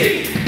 Hey!